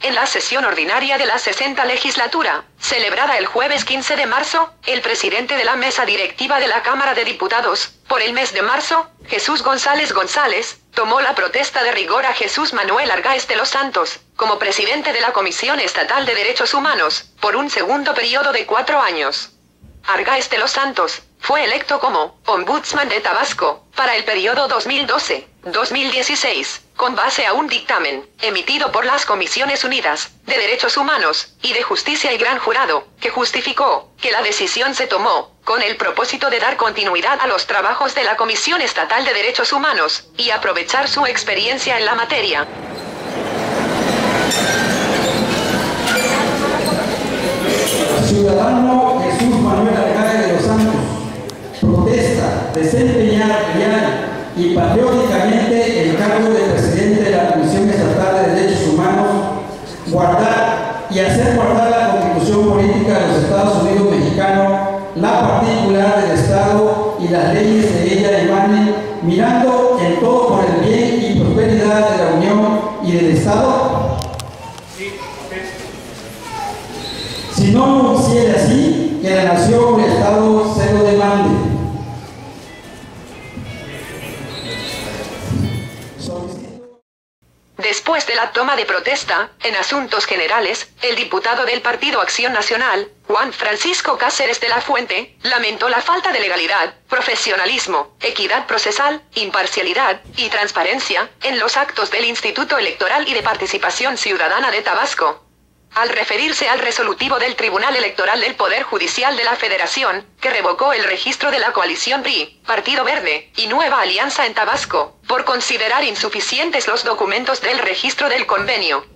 En la sesión ordinaria de la 60ª legislatura, celebrada el jueves 15 de marzo, el presidente de la mesa directiva de la Cámara de Diputados, por el mes de marzo, Jesús González González, tomó la protesta de rigor a Jesús Manuel Argáez de los Santos, como presidente de la Comisión Estatal de Derechos Humanos, por un segundo periodo de 4 años. Argáez de los Santos fue electo como Ombudsman de Tabasco, para el periodo 2012-2016, con base a un dictamen emitido por las Comisiones Unidas de Derechos Humanos y de Justicia y Gran Jurado, que justificó que la decisión se tomó con el propósito de dar continuidad a los trabajos de la Comisión Estatal de Derechos Humanos y aprovechar su experiencia en la materia. Ciudadano Jesús Manuel Argáez de los Santos protesta desempeñar y patrióticamente el cargo de presidente de la Comisión Estatal de Derechos Humanos, guardar y hacer guardar la Constitución Política de los Estados Unidos Mexicanos, la particular del Estado y las leyes de ella emanen, mirando en todo por el bien y prosperidad de la Unión y del Estado. Sí, okay. Si no lo hiciera así, que la nación o el Estado se lo demande. Después de la toma de protesta, en asuntos generales, el diputado del Partido Acción Nacional, Juan Francisco Cáceres de la Fuente, lamentó la falta de legalidad, profesionalismo, equidad procesal, imparcialidad y transparencia en los actos del Instituto Electoral y de Participación Ciudadana de Tabasco. Al referirse al resolutivo del Tribunal Electoral del Poder Judicial de la Federación, que revocó el registro de la Coalición PRI, Partido Verde y Nueva Alianza en Tabasco, por considerar insuficientes los documentos del registro del convenio.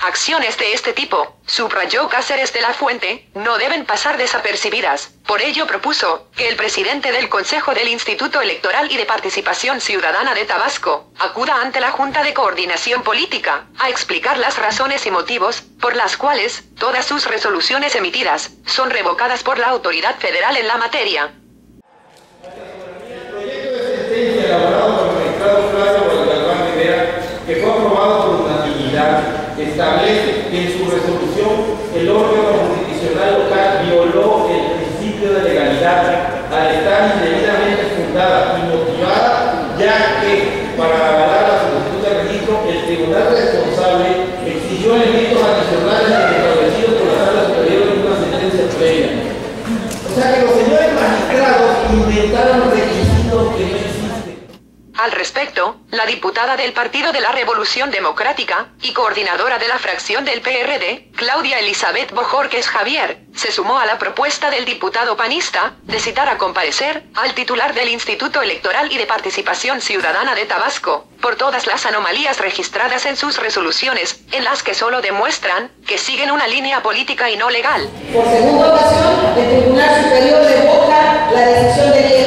Acciones de este tipo, subrayó Cáceres de la Fuente, no deben pasar desapercibidas, por ello propuso que el presidente del Consejo del Instituto Electoral y de Participación Ciudadana de Tabasco acuda ante la Junta de Coordinación Política a explicar las razones y motivos por las cuales todas sus resoluciones emitidas son revocadas por la autoridad federal en la materia. El proyecto de sentencia elaborado por el magistrado Claudia Elizabeth Bojórquez Javier, que fue aprobado por unanimidad, establece que en su resolución el órgano constitucional local violó el principio de legalidad al estar indebidamente fundada y motivada, ya que para avalar la solicitud de registro el tribunal responsable exigió elementos adicionales establecidos por la sala superior en una sentencia previa. O sea que los señores magistrados inventaron requisitos que no existen. Al respecto, la diputada del Partido de la Revolución Democrática y coordinadora de la fracción del PRD, Claudia Elizabeth Bojórquez Javier, se sumó a la propuesta del diputado panista de citar a comparecer al titular del Instituto Electoral y de Participación Ciudadana de Tabasco por todas las anomalías registradas en sus resoluciones, en las que solo demuestran que siguen una línea política y no legal. Por segunda ocasión, el Tribunal Superior revoca la decisión de